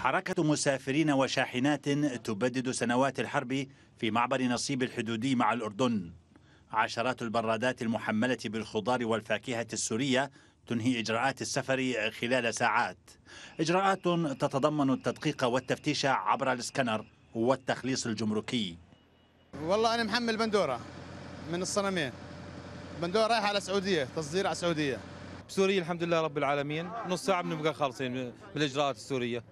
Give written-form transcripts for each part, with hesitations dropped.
حركة مسافرين وشاحنات تبدد سنوات الحرب في معبر نصيب الحدودي مع الأردن. عشرات البرادات المحملة بالخضار والفاكهة السورية تنهي إجراءات السفر خلال ساعات. إجراءات تتضمن التدقيق والتفتيش عبر السكانر والتخليص الجمركي. والله أنا محمل بندورة من الصنمين، بندورة رايحة على السعودية، تصدير على السعودية. سوريا الحمد لله رب العالمين، نص ساعة بنبقى خالصين بالإجراءات السورية.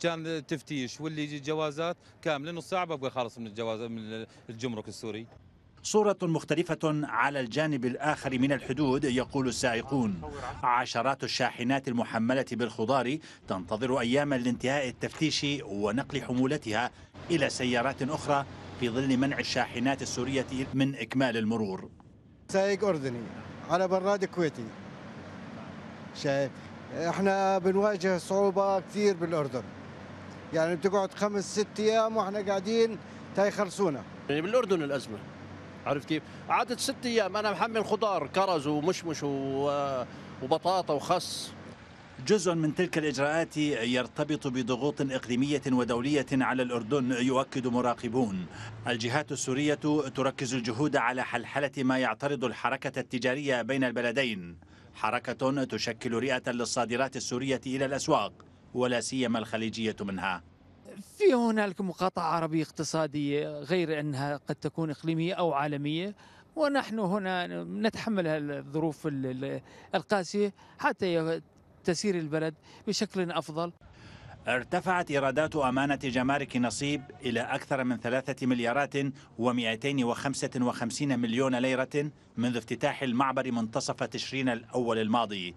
كان التفتيش واللي يجي جوازات كاملة نص ساعة ببقى خالص من الجوازات من الجمرك السوري. صورة مختلفة على الجانب الآخر من الحدود يقول السائقون. عشرات الشاحنات المحملة بالخضار تنتظر أياما لانتهاء التفتيش ونقل حمولتها إلى سيارات أخرى في ظل منع الشاحنات السورية من إكمال المرور. سائق أردني على براد كويتي، شايف احنا بنواجه صعوبة كثير بالأردن، يعني بتقعد 5 6 أيام واحنا قاعدين تا يخلصونا. يعني بالأردن الأزمة، عرفت كيف؟ قعدت 6 أيام أنا محمل خضار، كرز ومشمش وبطاطا وخس. جزء من تلك الإجراءات يرتبط بضغوط إقليمية ودولية على الأردن يؤكد مراقبون. الجهات السورية تركز الجهود على حلحلة ما يعترض الحركة التجارية بين البلدين، حركة تشكل رئة للصادرات السورية إلى الأسواق ولا سيما الخليجية منها. في هنالك مقاطعة عربية اقتصادية غير أنها قد تكون إقليمية أو عالمية، ونحن هنا نتحمل الظروف القاسية حتى تسير البلد بشكل أفضل. ارتفعت إيرادات أمانة جمارك نصيب إلى أكثر من 3,255 مليون ليرة منذ افتتاح المعبر منتصف تشرين الأول الماضي.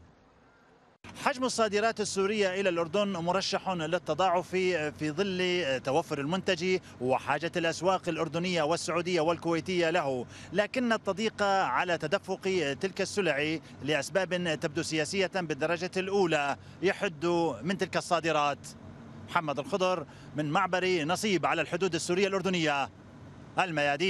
حجم الصادرات السورية إلى الأردن مرشح للتضاعف في ظل توفر المنتج وحاجة الأسواق الأردنية والسعودية والكويتية له، لكن التضييق على تدفق تلك السلع لأسباب تبدو سياسية بالدرجة الأولى يحد من تلك الصادرات. محمد الخضر من معبر نصيب على الحدود السورية الأردنية، الميادين.